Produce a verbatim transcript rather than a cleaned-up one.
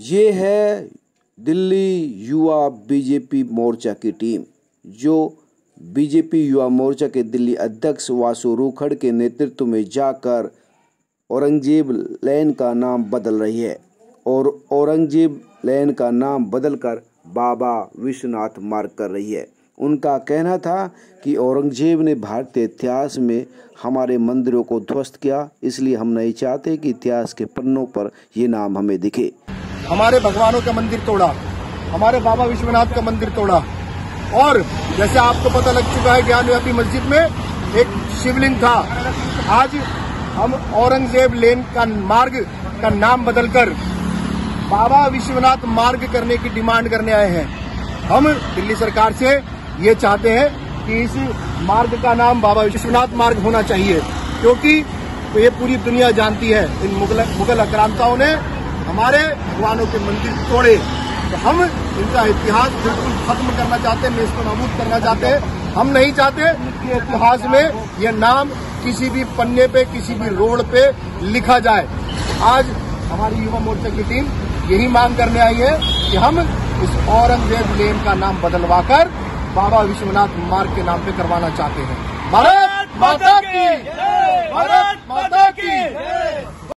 ये है दिल्ली युवा बीजेपी मोर्चा की टीम जो बीजेपी युवा मोर्चा के दिल्ली अध्यक्ष वासु रूखड़ के नेतृत्व में जाकर औरंगजेब लेन का नाम बदल रही है और औरंगजेब लेन का नाम बदलकर बाबा विश्वनाथ मार्ग कर रही है। उनका कहना था कि औरंगजेब ने भारतीय इतिहास में हमारे मंदिरों को ध्वस्त किया, इसलिए हम नहीं चाहते कि इतिहास के पन्नों पर ये नाम हमें दिखे। हमारे भगवानों का मंदिर तोड़ा, हमारे बाबा विश्वनाथ का मंदिर तोड़ा और जैसे आपको पता लग चुका है ज्ञानव्यापी मस्जिद में एक शिवलिंग था। आज हम औरंगजेब लेन का मार्ग का नाम बदलकर बाबा विश्वनाथ मार्ग करने की डिमांड करने आए हैं। हम दिल्ली सरकार से ये चाहते हैं कि इस मार्ग का नाम बाबा विश्वनाथ मार्ग होना चाहिए, क्योंकि ये पूरी दुनिया जानती है इन मुगल मुगल आक्रांताओं ने हमारे भगवानों के मंदिर तोड़े। तो हम इनका इतिहास बिल्कुल खत्म करना चाहते हैं, इसको नाबूद करना चाहते हैं। हम नहीं चाहते कि इतिहास में ये नाम किसी भी पन्ने पे, किसी भी रोड पे लिखा जाए। आज हमारी युवा मोर्चा की टीम यही मांग करने आई है कि हम इस औरंगजेब लेन का नाम बदलवाकर बाबा विश्वनाथ मार्ग के नाम पे करवाना चाहते हैं। भारत माता की, भारत माता की।